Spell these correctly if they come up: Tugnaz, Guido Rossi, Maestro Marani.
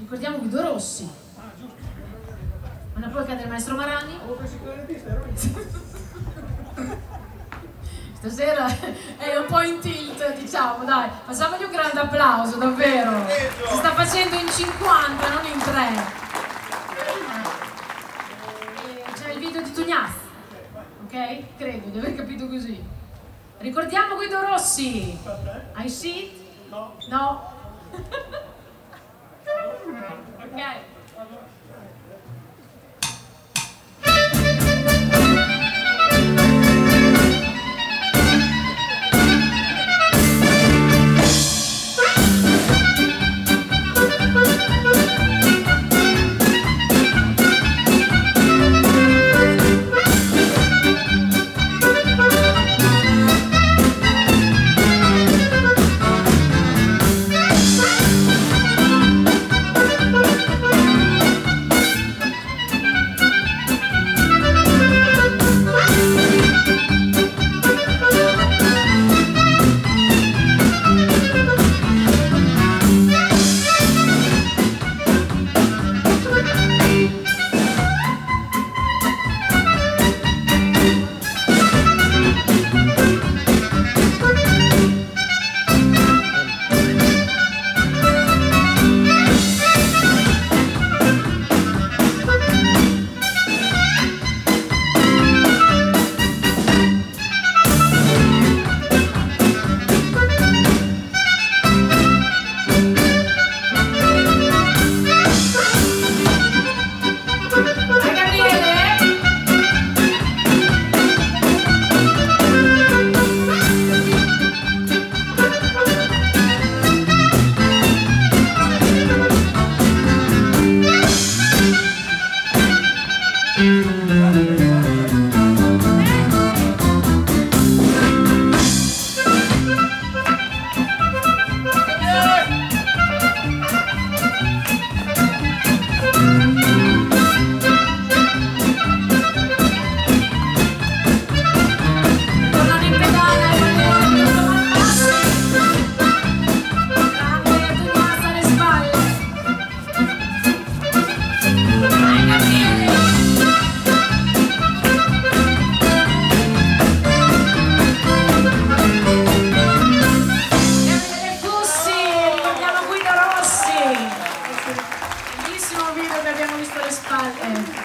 ricordiamo Guido Rossi, una poeca del maestro Marani. Stasera è un po' in tilt, diciamo, dai, facciamogli un grande applauso, davvero. Si sta facendo in 50, non in 3. C'è il video di Tugnaz, ok? Credo di aver capito così. Ricordiamo Guido Rossi. I see it? No. No. Ok.